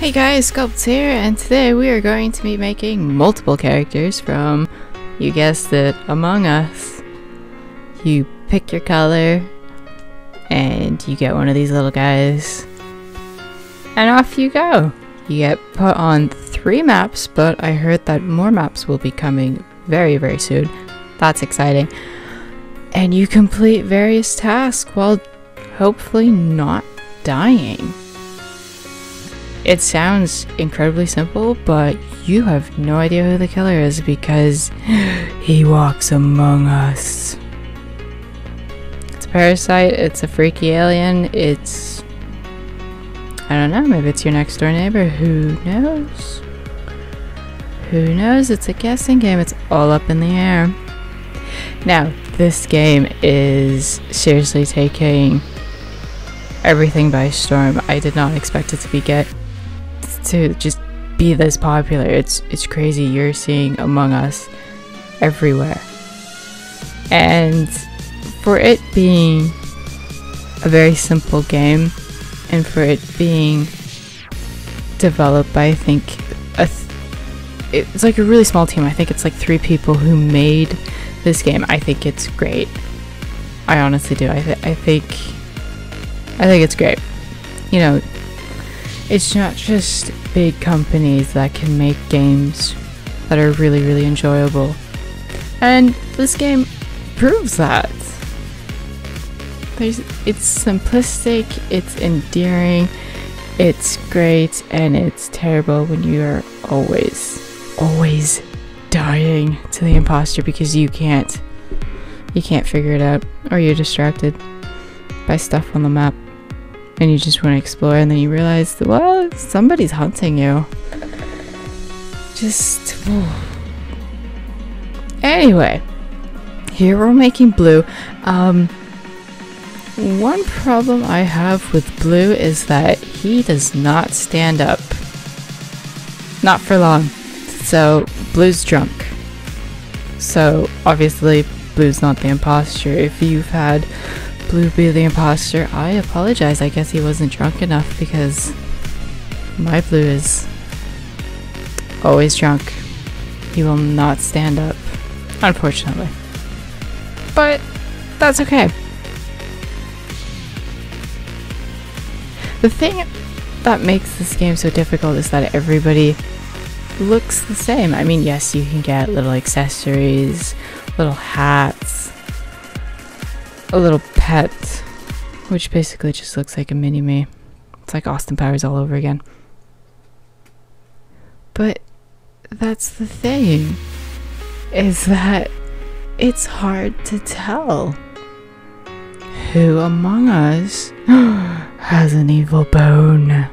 Hey guys, Sculpts here, and today we are going to be making multiple characters from, you guessed it, Among Us. You pick your color, and you get one of these little guys, and off you go. You get put on 3 maps, but I heard that more maps will be coming very soon. That's exciting. And you complete various tasks while hopefully not dying. It sounds incredibly simple, but you have no idea who the killer is because he walks among us. It's a parasite, it's a freaky alien, it's... I don't know, maybe it's your next door neighbor, who knows? Who knows? It's a guessing game, it's all up in the air. Now, this game is seriously taking everything by storm. I did not expect it to just be this popular. It's crazy. You're seeing Among Us everywhere, and for it being a very simple game and for it being developed by, I think, it's like a really small team. I think it's like 3 people who made this game. I think it's great. I honestly do. I think it's great. You know, it's not just big companies that can make games that are really enjoyable, and this game proves that. It's simplistic, it's endearing, it's great, and it's terrible when you are always dying to the imposter because you can't figure it out, or you're distracted by stuff on the map. And you just want to explore, and then you realize, well, somebody's hunting you. Just... Whew. Anyway, here we're making blue. One problem I have with blue is that he does not stand up. Not for long. So, blue's drunk. So, obviously, blue's not the imposter. If you've had Blue be the imposter, I apologize. I guess he wasn't drunk enough because my Blue is always drunk. He will not stand up, unfortunately. But that's okay. The thing that makes this game so difficult is that everybody looks the same. I mean, yes, you can get little accessories, little hats, a little pet, which basically just looks like a mini-me. It's like Austin Powers all over again. But that's the thing, is that it's hard to tell who among us has an evil bone.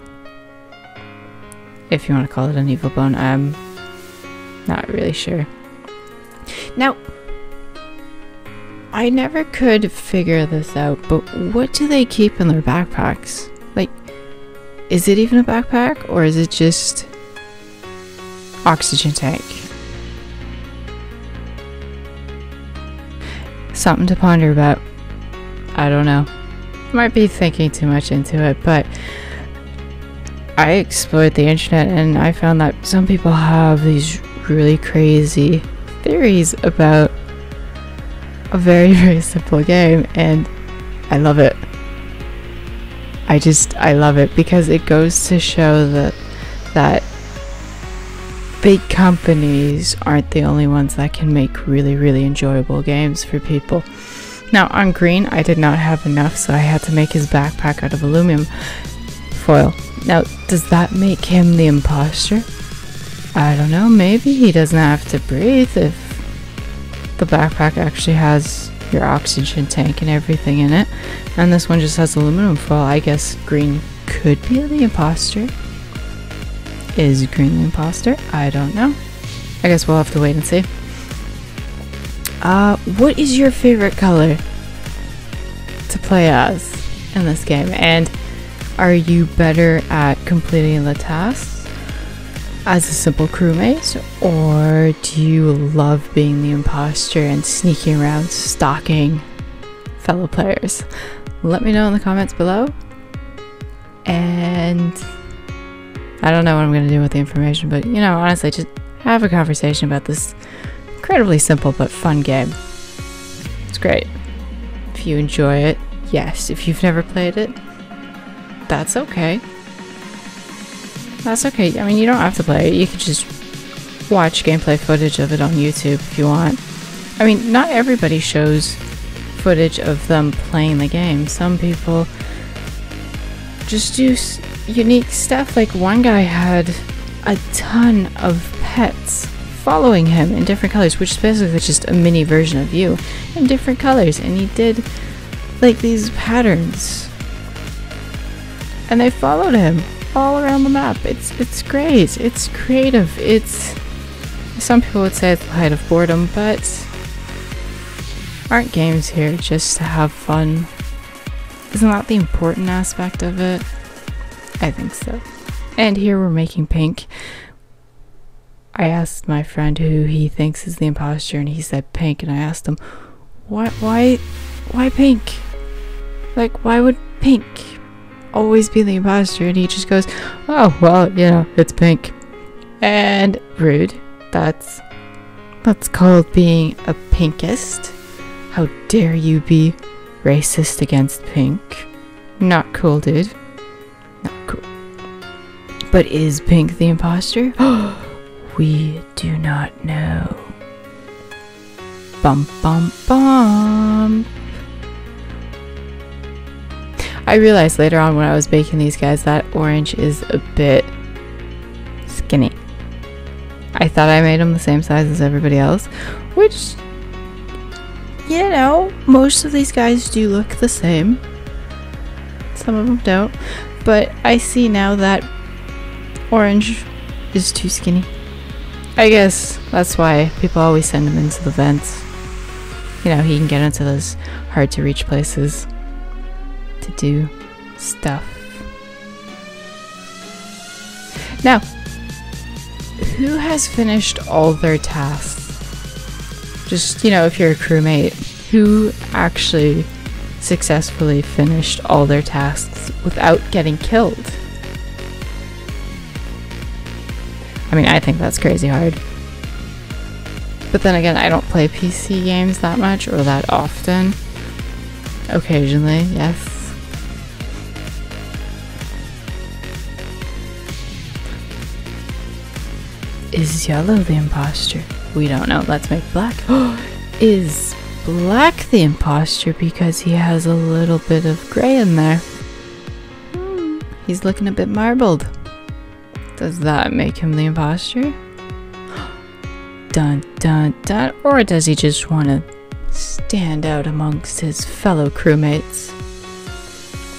If you want to call it an evil bone, I'm not really sure. Now, I never could figure this out, but what do they keep in their backpacks? Like, is it even a backpack, or is it just oxygen tank? Something to ponder about. I don't know. Might be thinking too much into it, but I explored the internet and I found that some people have these really crazy theories about a very simple game, and I love it. I love it because it goes to show that big companies aren't the only ones that can make really enjoyable games for people. Now, on green, I did not have enough, so I had to make his backpack out of aluminum foil. Now, does that make him the imposter? I don't know, maybe he doesn't have to breathe if the backpack actually has your oxygen tank and everything in it, and this one just has aluminum foil. I guess green could be the imposter. Is green the imposter? I don't know. I guess we'll have to wait and see. What is your favorite color to play as in this game, and are you better at completing the tasks as a simple crewmate, or do you love being the imposter and sneaking around stalking fellow players? Let me know in the comments below, and I don't know what I'm going to do with the information, but, you know, honestly, just have a conversation about this incredibly simple but fun game. It's great. If you enjoy it, yes. If you've never played it, that's okay. That's okay. I mean, you don't have to play it. You could just watch gameplay footage of it on YouTube if you want. I mean, not everybody shows footage of them playing the game. Some people just do unique stuff. Like, one guy had a ton of pets following him in different colors, which is basically just a mini version of you in different colors, and he did like these patterns and they followed him all around the map. It's great. It's creative. It's, some people would say it's the height of boredom, but aren't games here just to have fun? Isn't that the important aspect of it? I think so. And here we're making pink. I asked my friend who he thinks is the imposter, and he said pink, and I asked him, why pink? Like, why would pink always be the imposter? And he just goes, oh, well, you know, it's pink. And rude. That's called being a pinkist. How dare you be racist against pink. Not cool, dude. Not cool. But is pink the imposter? We do not know. Bum bum bum. I realized later on when I was baking these guys that orange is a bit skinny. I thought I made them the same size as everybody else, which, you know, most of these guys do look the same. Some of them don't, but I see now that orange is too skinny. I guess that's why people always send him into the vents. You know, he can get into those hard to reach places to do stuff. Now, who has finished all their tasks? Just, you know, if you're a crewmate, who actually successfully finished all their tasks without getting killed? I mean, I think that's crazy hard. But then again, I don't play PC games that much or that often. Occasionally, yes. Is yellow the imposter? We don't know. Let's make black. Is black the imposter because he has a little bit of gray in there? He's looking a bit marbled. Does that make him the imposter? Dun dun dun. Or does he just want to stand out amongst his fellow crewmates?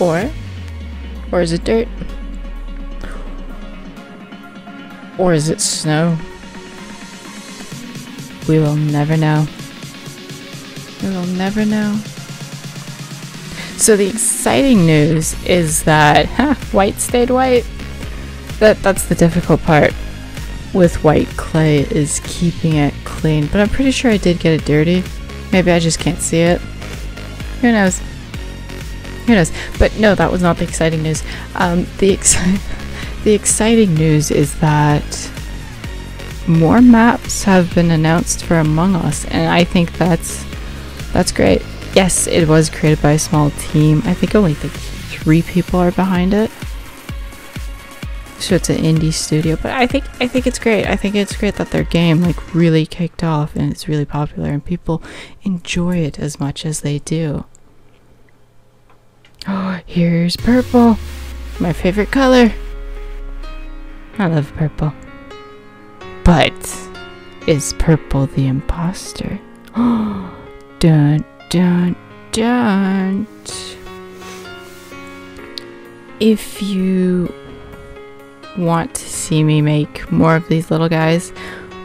Or is it dirt? Or is it snow? We will never know. We will never know. So the exciting news is that white stayed white. That's the difficult part with white clay, is keeping it clean, but I'm pretty sure I did get it dirty. Maybe I just can't see it. Who knows? Who knows? But no, that was not the exciting news. The exciting news is that more maps have been announced for Among Us, and I think that's great. Yes, it was created by a small team. I think only three people are behind it. So it's an indie studio, but I think it's great. I think it's great that their game like really kicked off and it's really popular and people enjoy it as much as they do. Oh, here's purple, my favorite color. I love purple. But is purple the imposter? Oh, dun dun dun. If you want to see me make more of these little guys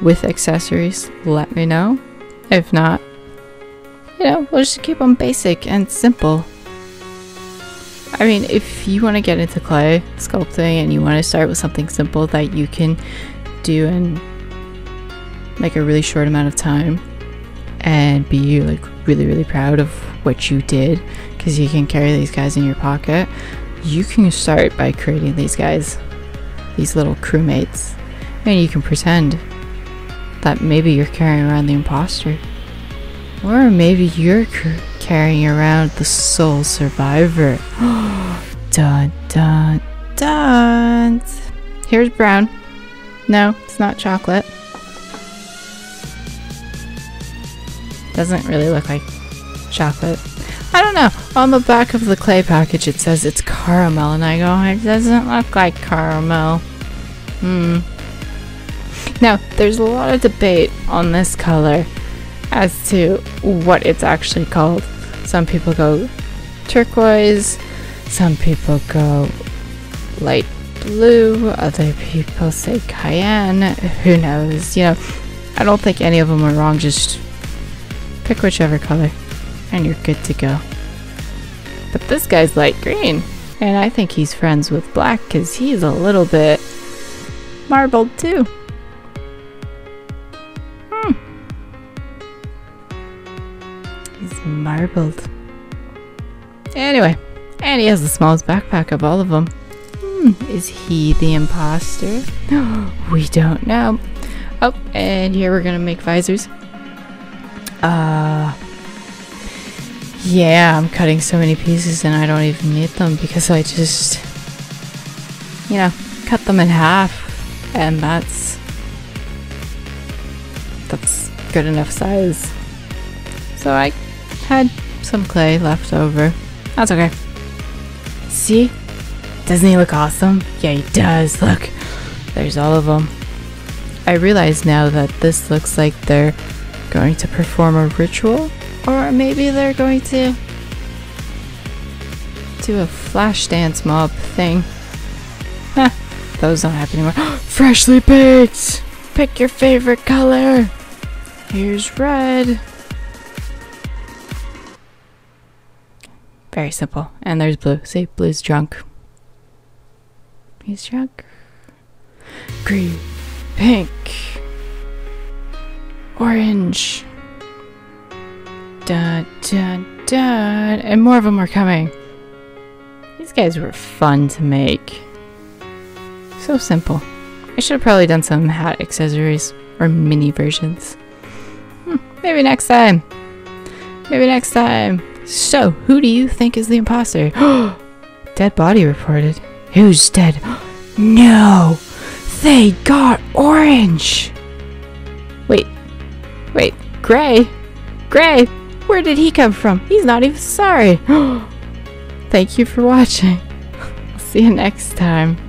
with accessories, let me know. If not, you know, we'll just keep them basic and simple. I mean, if you want to get into clay sculpting and you want to start with something simple that you can do in like a really short amount of time and be like really proud of what you did, because you can carry these guys in your pocket, you can start by creating these guys. these little crewmates, and you can pretend that maybe you're carrying around the imposter, or maybe you're carrying around the sole survivor. Dun dun dun! Here's brown. No, it's not chocolate. Doesn't really look like chocolate. I don't know. On the back of the clay package it says it's caramel, and I go, it doesn't look like caramel. Hmm. Now, there's a lot of debate on this color as to what it's actually called. Some people go turquoise, some people go light blue, other people say cayenne, who knows, you know. I don't think any of them are wrong, just pick whichever color and you're good to go. But this guy's light green, and I think he's friends with black because he's a little bit marbled too. He's marbled. Anyway, and he has the smallest backpack of all of them. Is he the imposter? We don't know. Oh, and here we're gonna make visors. Yeah, I'm cutting so many pieces and I don't even need them because I just, you know, cut them in half, and that's good enough size. So I had some clay left over. That's okay. See? Doesn't he look awesome? Yeah, he does. Look, there's all of them. I realize now that this looks like they're going to perform a ritual, or maybe they're going to do a flash dance mob thing. Huh, those don't happen anymore. Freshly picked! Pick your favorite color! Here's red. Very simple. And there's blue. See, blue's drunk. He's drunk. Green, pink, orange. Dun, dun, dun. And more of them are coming. These guys were fun to make. So simple. I should have probably done some hat accessories or mini versions. Maybe next time. Maybe next time. So, who do you think is the imposter? Dead body reported. Who's dead? No! They got orange! Wait. Wait. Gray? Gray! Where did he come from? He's not even sorry! Thank you for watching. See you next time.